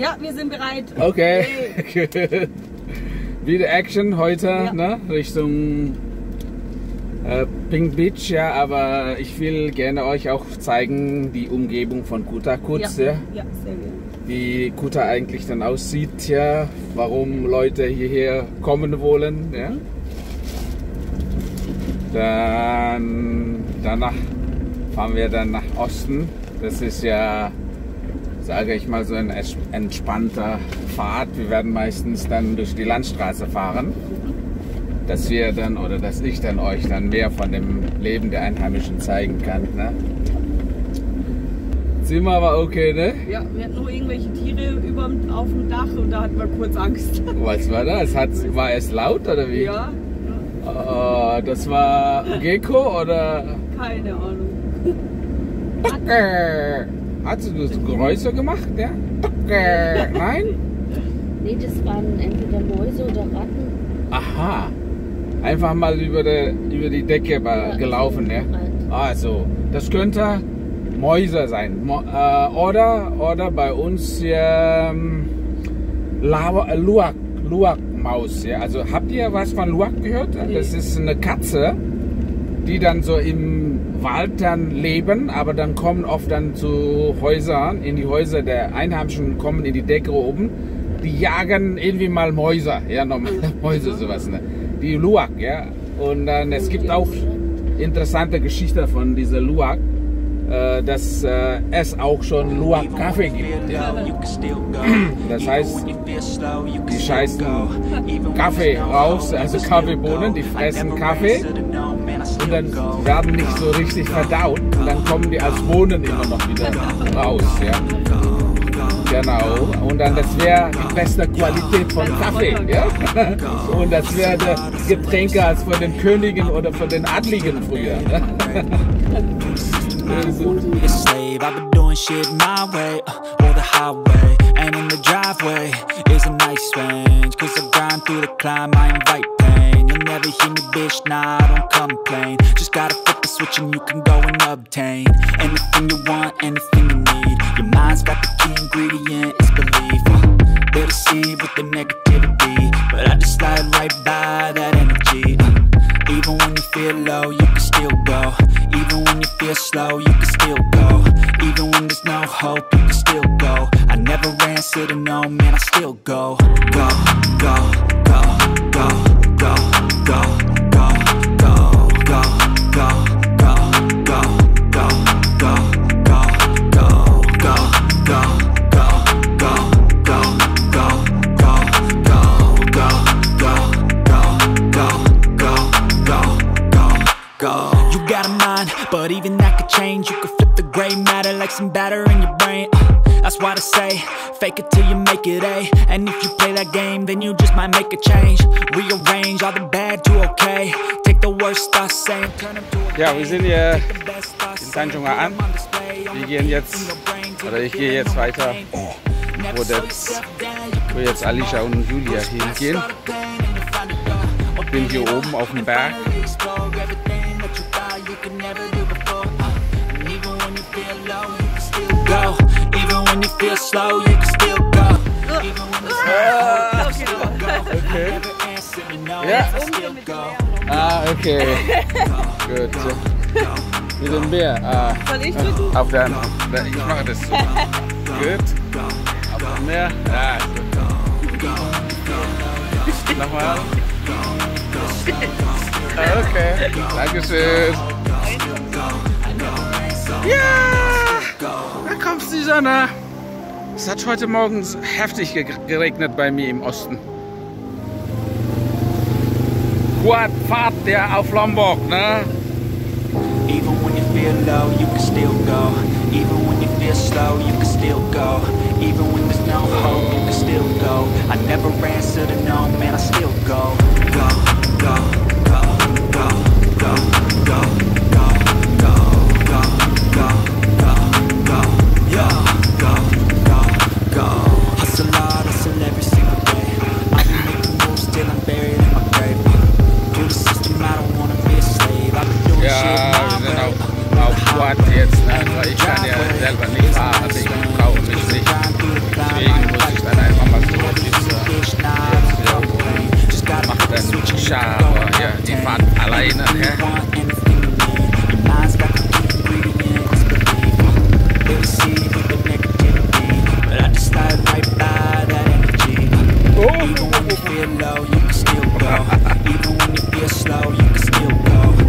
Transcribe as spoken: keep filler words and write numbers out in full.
Ja, wir sind bereit. Okay. Hey. Wieder Action heute, ja. Ne? Richtung äh, Pink Beach, ja, aber ich will gerne euch auch zeigen die Umgebung von Kuta kurz, ja. Ja, ja, sehr gut. Wie Kuta eigentlich dann aussieht, ja, warum Leute hierher kommen wollen, ja. Dann danach fahren wir dann nach Osten. Das ist ja, sage ich mal, so ein entspannter Fahrt. Wir werden meistens dann durch die Landstraße fahren, dass wir dann oder dass ich dann euch dann mehr von dem Leben der Einheimischen zeigen kann. Ne? Zimmer war okay, ne? Ja, wir hatten nur irgendwelche Tiere über, auf dem Dach und da hatten wir kurz Angst. Was war das? Hat, war es laut oder wie? Ja. Oh, das war Gecko oder? Keine Ahnung. Tucker. Hast du das Geräusche gemacht, ja? Tucker. Nein? Nee, das waren entweder Mäuse oder Ratten. Aha. Einfach mal über die, über die Decke ja, gelaufen, ja? Also, das könnte Mäuse sein. Mo äh, oder, oder bei uns ähm, Luak. Luak. Maus, ja. Also habt ihr was von Luak gehört? Nee. Das ist eine Katze, die dann so im Wald dann leben, aber dann kommen oft dann zu Häusern, in die Häuser der Einheimischen, kommen in die Decke oben, die jagen irgendwie mal Mäuse, ja, normale Mäuse, sowas, ne? Die Luak, ja. Und dann, es gibt auch interessante Geschichten von dieser Luak, dass äh, es auch schon Luak-Kaffee gibt. Ja. Das heißt, die scheißen Kaffee raus, also Kaffeebohnen, die fressen Kaffee und dann werden nicht so richtig verdaut und dann kommen die als Bohnen immer noch wieder raus. Ja. Genau, und dann das wäre die beste Qualität von Kaffee. Ja? Und das wäre das Getränke als von den Königen oder von den Adligen früher. A slave, I've been doing shit my way, uh, or the highway, and in the driveway is a nice range, cause I grind through the climb, I invite pain, you'll never hear me bitch, nah, I don't complain, just gotta flip the switch and you can go and obtain, anything you want, anything you need, your mind's got the key ingredient, it's belief, uh, they're deceived with the negativity, but I just slide right by that energy, uh, even when you feel low, you can still go. Even when you feel slow, you can still go. Even when there's no hope, you can still go. I never ran, said no, man, I still go. Go, go, go, go, go, go, go, go, go, go, go, go, go, go, go, go, go, go, go, go, go, go, go, go, go, go, go. You got a mind, but even that could change. You could flip the gray matter like some batter in your brain. uh, That's why they say, fake it till you make it, eh? And if you play that game, then you just might make a change. Rearrange all the bad to okay. Take the worst thoughts saying, turn them to a game. Ja, wir sind hier in Tanjung Aan. Wir gehen jetzt, oder ich gehe jetzt weiter, wo, das, wo jetzt Alicia und Julia hingehen. Ich bin hier oben auf dem Berg. Okay. Ja. Ah, okay. Gut. Wir sind mehr. Ah, auf der Hand. Ich mache das so. Gut. Aber mehr. Ja. Nochmal. Okay, dankeschön. Ja, da kommt die Sonne. Es hat heute Morgen heftig geregnet bei mir im Osten. Quad Fahrt der auf Lombok, ne? Even when you feel low, you can still go. Even when you feel slow, you can still go. Even when there's no hope, you can still go. I never answered a no, man, I still go. Go, go, go, go, go, go, go, go, go, go, go, go, yo, go, go, go. Hustle hard, hustle every single day. I've been making moves till I'm buried in my grave. To the system, I don't wanna be a slave. I've been doing shit my way. Auf Quad jetzt, ne? Weil ich kann ja selber nicht fahren, deswegen brauche ich nicht. Deswegen muss ich feel low, you can still go. Even when you feel slow, you can still go.